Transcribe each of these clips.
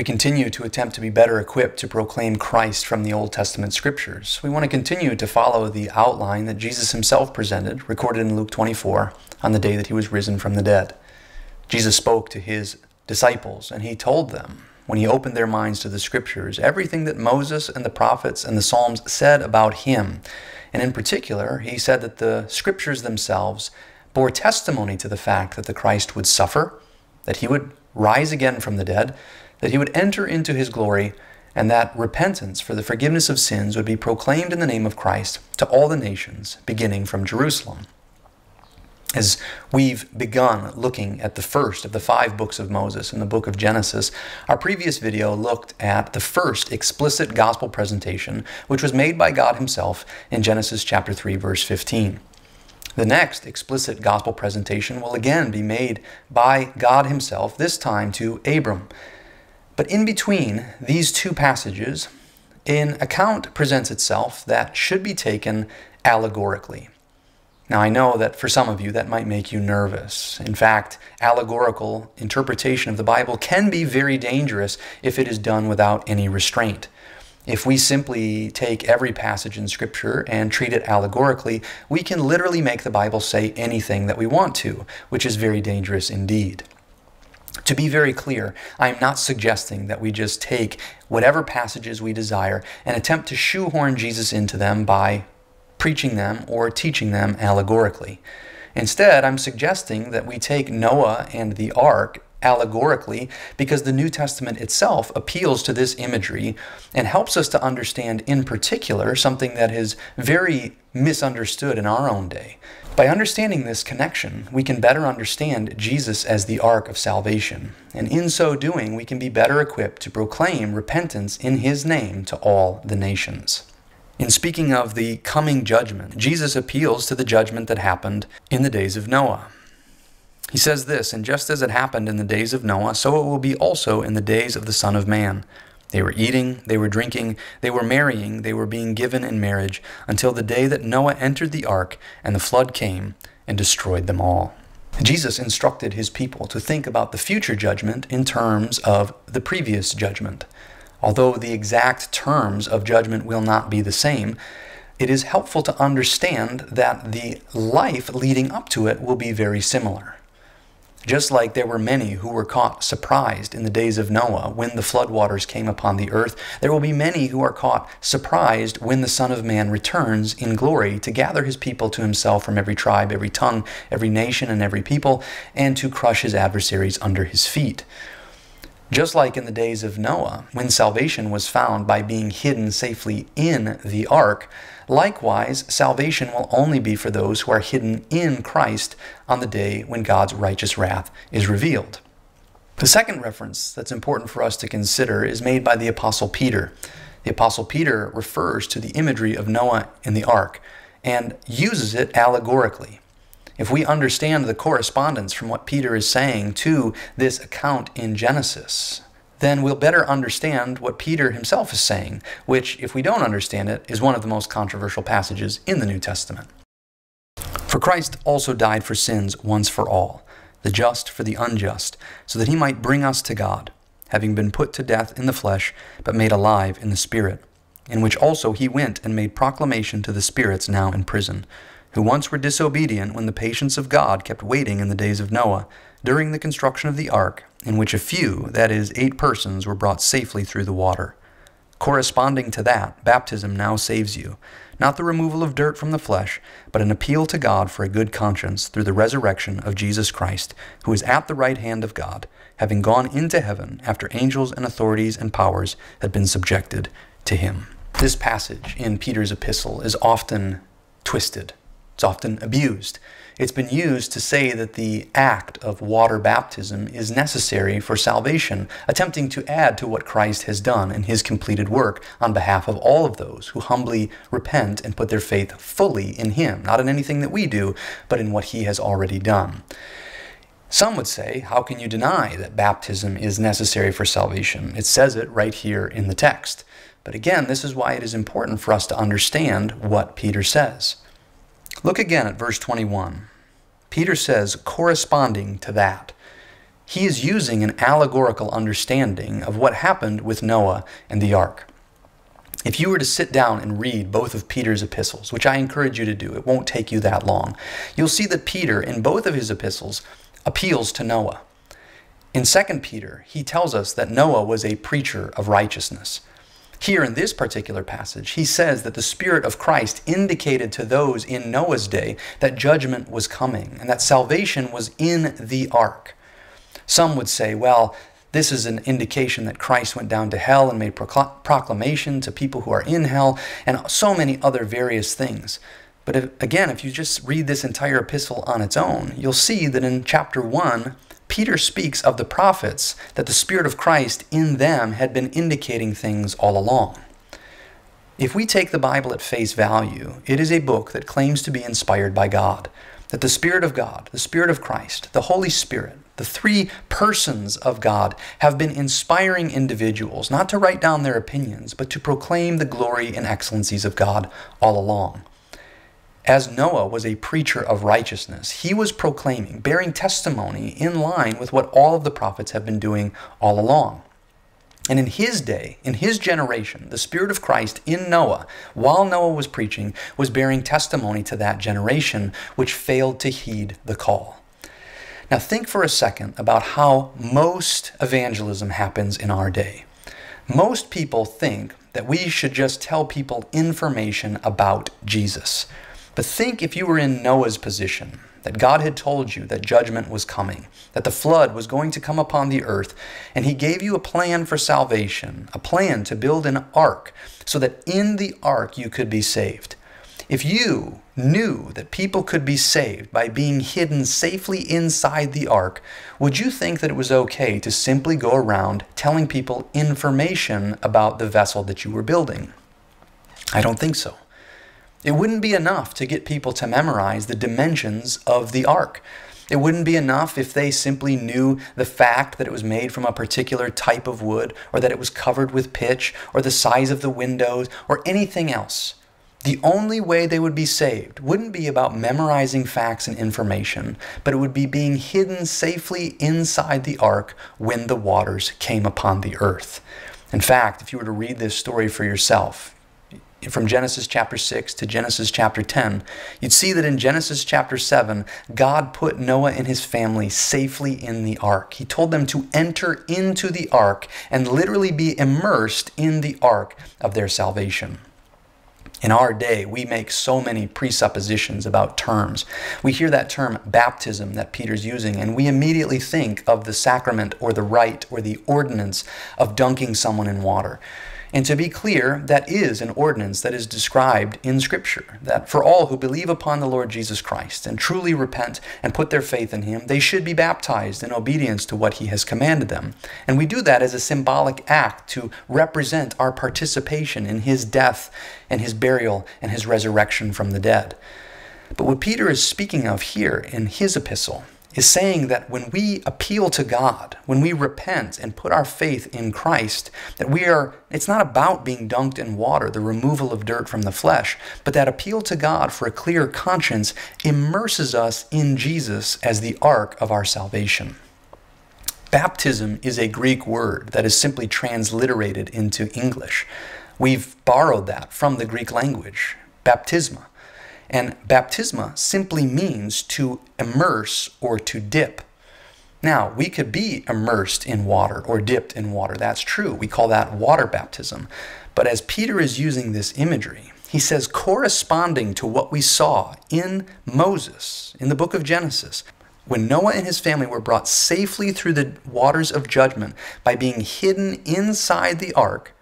we continue to attempt to be better equipped to proclaim Christ from the Old Testament Scriptures. We want to continue to follow the outline that Jesus himself presented, recorded in Luke 24, on the day that he was risen from the dead. Jesus spoke to his disciples, and he told them, when he opened their minds to the Scriptures, everything that Moses and the prophets and the Psalms said about him. And in particular, he said that the Scriptures themselves bore testimony to the fact that the Christ would suffer, that he would rise again from the dead, that he would enter into his glory, and that repentance for the forgiveness of sins would be proclaimed in the name of Christ to all the nations, beginning from Jerusalem. As we've begun looking at the first of the 5 books of Moses in the book of Genesis, our previous video looked at the first explicit gospel presentation, which was made by God himself in Genesis chapter 3, verse 15. The next explicit gospel presentation will again be made by God himself, this time to Abram. But in between these two passages, an account presents itself that should be taken allegorically. Now, I know that for some of you that might make you nervous. In fact, allegorical interpretation of the Bible can be very dangerous if it is done without any restraint. If we simply take every passage in Scripture and treat it allegorically, we can literally make the Bible say anything that we want to, which is very dangerous indeed. To be very clear, I am not suggesting that we just take whatever passages we desire and attempt to shoehorn Jesus into them by preaching them or teaching them allegorically. Instead, I'm suggesting that we take Noah and the ark allegorically, because the New Testament itself appeals to this imagery and helps us to understand, in particular, something that is very misunderstood in our own day. By understanding this connection, we can better understand Jesus as the ark of salvation, and in so doing, we can be better equipped to proclaim repentance in his name to all the nations. In speaking of the coming judgment, Jesus appeals to the judgment that happened in the days of Noah. He says this, "And just as it happened in the days of Noah, so it will be also in the days of the Son of Man. They were eating, they were drinking, they were marrying, they were being given in marriage, until the day that Noah entered the ark, and the flood came and destroyed them all." Jesus instructed his people to think about the future judgment in terms of the previous judgment. Although the exact terms of judgment will not be the same, it is helpful to understand that the life leading up to it will be very similar. Just like there were many who were caught surprised in the days of Noah when the floodwaters came upon the earth, there will be many who are caught surprised when the Son of Man returns in glory to gather his people to himself from every tribe, every tongue, every nation, and every people, and to crush his adversaries under his feet. Just like in the days of Noah, when salvation was found by being hidden safely in the ark, likewise, salvation will only be for those who are hidden in Christ on the day when God's righteous wrath is revealed. The second reference that's important for us to consider is made by the Apostle Peter. The Apostle Peter refers to the imagery of Noah and the ark and uses it allegorically. If we understand the correspondence from what Peter is saying to this account in Genesis, then we'll better understand what Peter himself is saying, which, if we don't understand it, is one of the most controversial passages in the New Testament. "For Christ also died for sins once for all, the just for the unjust, so that he might bring us to God, having been put to death in the flesh, but made alive in the Spirit, in which also he went and made proclamation to the spirits now in prison, who once were disobedient when the patience of God kept waiting in the days of Noah, during the construction of the ark, in which a few, that is, 8 persons, were brought safely through the water. Corresponding to that, baptism now saves you, not the removal of dirt from the flesh, but an appeal to God for a good conscience through the resurrection of Jesus Christ, who is at the right hand of God, having gone into heaven after angels and authorities and powers had been subjected to him." This passage in Peter's epistle is often twisted. It's often abused. It's been used to say that the act of water baptism is necessary for salvation, attempting to add to what Christ has done in his completed work on behalf of all of those who humbly repent and put their faith fully in him, not in anything that we do, but in what he has already done. Some would say, how can you deny that baptism is necessary for salvation? It says it right here in the text. But again, this is why it is important for us to understand what Peter says. Look again at verse 21. Peter says, corresponding to that. he is using an allegorical understanding of what happened with Noah and the ark. If you were to sit down and read both of Peter's epistles, which I encourage you to do, it won't take you that long, you'll see that Peter, in both of his epistles, appeals to Noah. In 2 Peter, he tells us that Noah was a preacher of righteousness. Here in this particular passage, he says that the Spirit of Christ indicated to those in Noah's day that judgment was coming and that salvation was in the ark. Some would say, well, this is an indication that Christ went down to hell and made proclamation to people who are in hell, and so many other various things. But if you just read this entire epistle on its own, you'll see that in chapter 1, Peter speaks of the prophets, that the Spirit of Christ in them had been indicating things all along. If we take the Bible at face value, it is a book that claims to be inspired by God, that the Spirit of God, the Spirit of Christ, the Holy Spirit, the three persons of God have been inspiring individuals, not to write down their opinions, but to proclaim the glory and excellencies of God all along. As Noah was a preacher of righteousness, he was proclaiming, bearing testimony in line with what all of the prophets have been doing all along. And in his day, in his generation, the Spirit of Christ in Noah, while Noah was preaching, was bearing testimony to that generation which failed to heed the call. Now think for a second about how most evangelism happens in our day. Most people think that we should just tell people information about Jesus. But think if you were in Noah's position, that God had told you that judgment was coming, that the flood was going to come upon the earth, and he gave you a plan for salvation, a plan to build an ark, so that in the ark you could be saved. If you knew that people could be saved by being hidden safely inside the ark, would you think that it was okay to simply go around telling people information about the vessel that you were building? I don't think so. It wouldn't be enough to get people to memorize the dimensions of the ark. It wouldn't be enough if they simply knew the fact that it was made from a particular type of wood, or that it was covered with pitch, or the size of the windows, or anything else. The only way they would be saved wouldn't be about memorizing facts and information, but it would be being hidden safely inside the ark when the waters came upon the earth. In fact, if you were to read this story for yourself, from Genesis chapter 6 to Genesis chapter 10, you'd see that in Genesis chapter 7, God put Noah and his family safely in the ark. He told them to enter into the ark and literally be immersed in the ark of their salvation. In our day, we make so many presuppositions about terms. We hear that term baptism that Peter's using, and we immediately think of the sacrament or the rite or the ordinance of dunking someone in water. And to be clear, that is an ordinance that is described in Scripture, that for all who believe upon the Lord Jesus Christ and truly repent and put their faith in him, they should be baptized in obedience to what he has commanded them. And we do that as a symbolic act to represent our participation in his death and his burial and his resurrection from the dead. But what Peter is speaking of here in his epistle is saying that when we appeal to God, when we repent and put our faith in Christ, that it's not about being dunked in water, the removal of dirt from the flesh, but that appeal to God for a clear conscience immerses us in Jesus as the ark of our salvation. Baptism is a Greek word that is simply transliterated into English. We've borrowed that from the Greek language, baptisma. And baptisma simply means to immerse or to dip. Now, we could be immersed in water or dipped in water. That's true. We call that water baptism. But as Peter is using this imagery, he says, corresponding to what we saw in Moses, in the book of Genesis, when Noah and his family were brought safely through the waters of judgment by being hidden inside the ark,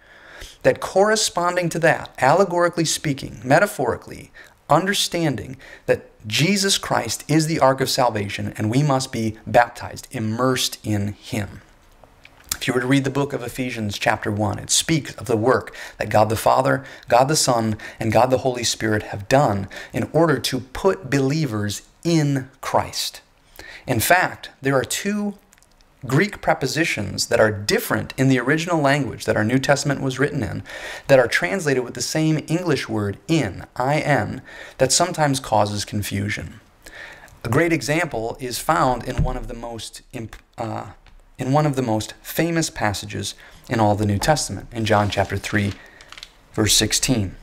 that corresponding to that, allegorically speaking, metaphorically, understanding that Jesus Christ is the ark of salvation and we must be baptized, immersed in him. If you were to read the book of Ephesians chapter 1, it speaks of the work that God the Father, God the Son, and God the Holy Spirit have done in order to put believers in Christ. In fact, there are two Greek prepositions that are different in the original language that our New Testament was written in, that are translated with the same English word in, I-N, that sometimes causes confusion. A great example is found in one of the most in one of the most famous passages in all the New Testament, in John chapter 3, verse 16.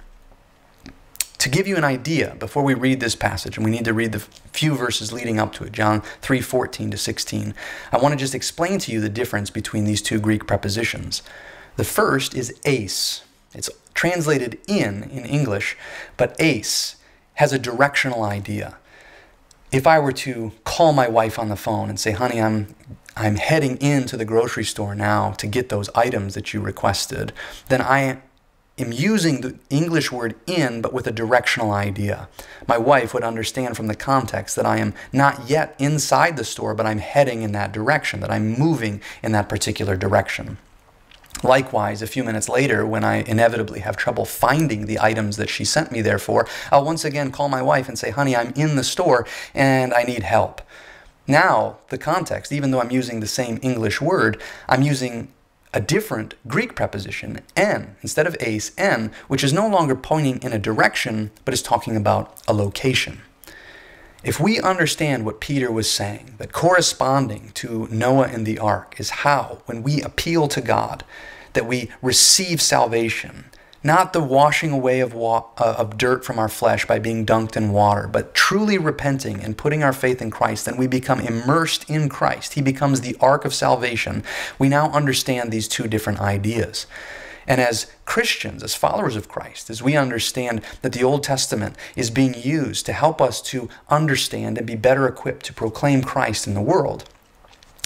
To give you an idea, before we read this passage, and we need to read the few verses leading up to it, John 3, 14 to 16, I want to just explain to you the difference between these two Greek prepositions. The first is eis. It's translated in English, but eis has a directional idea. If I were to call my wife on the phone and say, honey, I'm heading into the grocery store now to get those items that you requested, then I am using the English word in, but with a directional idea. My wife would understand from the context that I am not yet inside the store, but I'm heading in that direction, that I'm moving in that particular direction. Likewise, a few minutes later, when I inevitably have trouble finding the items that she sent me there for, I'll once again call my wife and say, honey, I'm in the store and I need help. Now, the context, even though I'm using the same English word, I'm using a different Greek preposition, en, instead of eis, en, which is no longer pointing in a direction, but is talking about a location. If we understand what Peter was saying, that corresponding to Noah and the ark is how, when we appeal to God, that we receive salvation, not the washing away of dirt from our flesh by being dunked in water, but truly repenting and putting our faith in Christ, then we become immersed in Christ. He becomes the ark of salvation. We now understand these two different ideas. And as Christians, as followers of Christ, as we understand that the Old Testament is being used to help us to understand and be better equipped to proclaim Christ in the world,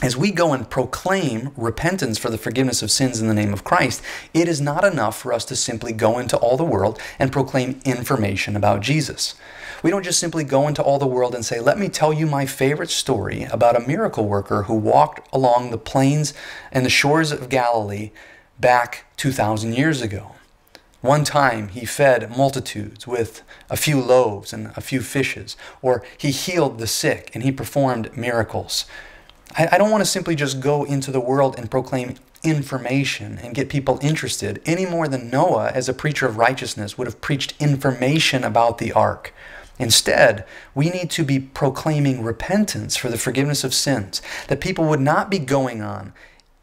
as we go and proclaim repentance for the forgiveness of sins in the name of Christ, it is not enough for us to simply go into all the world and proclaim information about Jesus. We don't just simply go into all the world and say, let me tell you my favorite story about a miracle worker who walked along the plains and the shores of Galilee back 2,000 years ago. One time he fed multitudes with a few loaves and a few fishes, or he healed the sick and he performed miracles. I don't want to simply just go into the world and proclaim information and get people interested, any more than Noah, as a preacher of righteousness, would have preached information about the ark. Instead, we need to be proclaiming repentance for the forgiveness of sins, that people would not be going on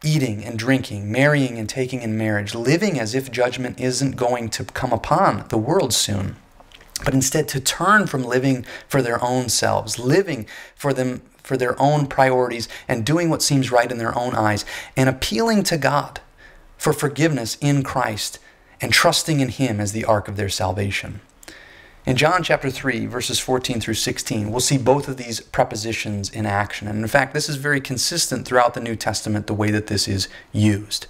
eating and drinking, marrying and taking in marriage, living as if judgment isn't going to come upon the world soon, but instead to turn from living for their own selves, living for their own priorities and doing what seems right in their own eyes, and appealing to God for forgiveness in Christ and trusting in Him as the ark of their salvation. In John chapter 3, verses 14 through 16, we'll see both of these prepositions in action. And in fact, this is very consistent throughout the New Testament, the way that this is used.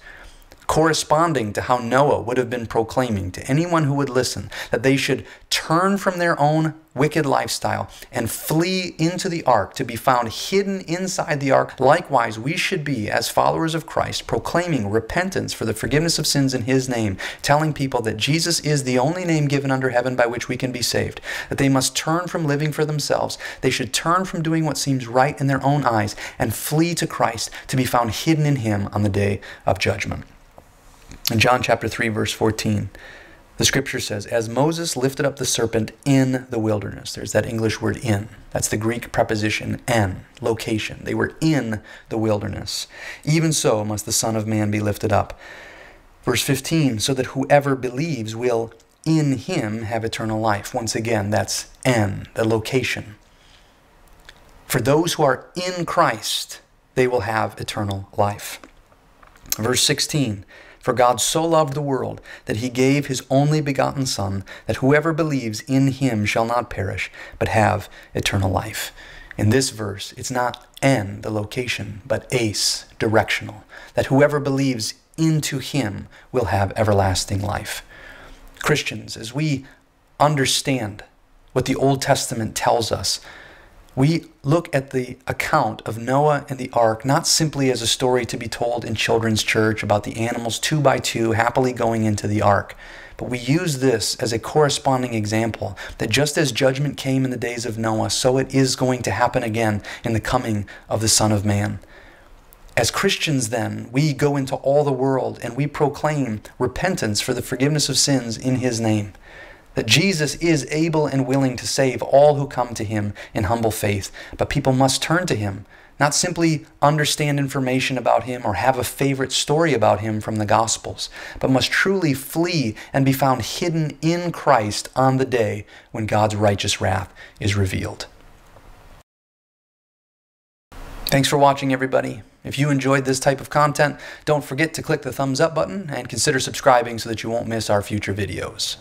Corresponding to how Noah would have been proclaiming to anyone who would listen that they should turn from their own wicked lifestyle and flee into the ark to be found hidden inside the ark. Likewise, we should be, as followers of Christ, proclaiming repentance for the forgiveness of sins in His name, telling people that Jesus is the only name given under heaven by which we can be saved, that they must turn from living for themselves, they should turn from doing what seems right in their own eyes, and flee to Christ to be found hidden in Him on the day of judgment. In John chapter 3, verse 14, the scripture says, as Moses lifted up the serpent in the wilderness. There's that English word in. That's the Greek preposition en, location. They were in the wilderness. Even so must the Son of Man be lifted up. Verse 15, so that whoever believes will in Him have eternal life. Once again, that's en, the location. For those who are in Christ, they will have eternal life. Verse 16, for God so loved the world that He gave His only begotten Son, that whoever believes in Him shall not perish, but have eternal life. In this verse, it's not en, the location, but eis, directional, that whoever believes into Him will have everlasting life. Christians, as we understand what the Old Testament tells us, we look at the account of Noah and the ark not simply as a story to be told in children's church about the animals 2 by 2 happily going into the ark, but we use this as a corresponding example that just as judgment came in the days of Noah, so it is going to happen again in the coming of the Son of Man. As Christians then, we go into all the world and we proclaim repentance for the forgiveness of sins in His name, that Jesus is able and willing to save all who come to Him in humble faith, but people must turn to Him, Not simply understand information about him or have a favorite story about him from the Gospels, but must truly flee and be found hidden in Christ on the day when God's righteous wrath is revealed. Thanks for watching, everybody. If you enjoyed this type of content, don't forget to click the thumbs up button and consider subscribing so that you won't miss our future videos.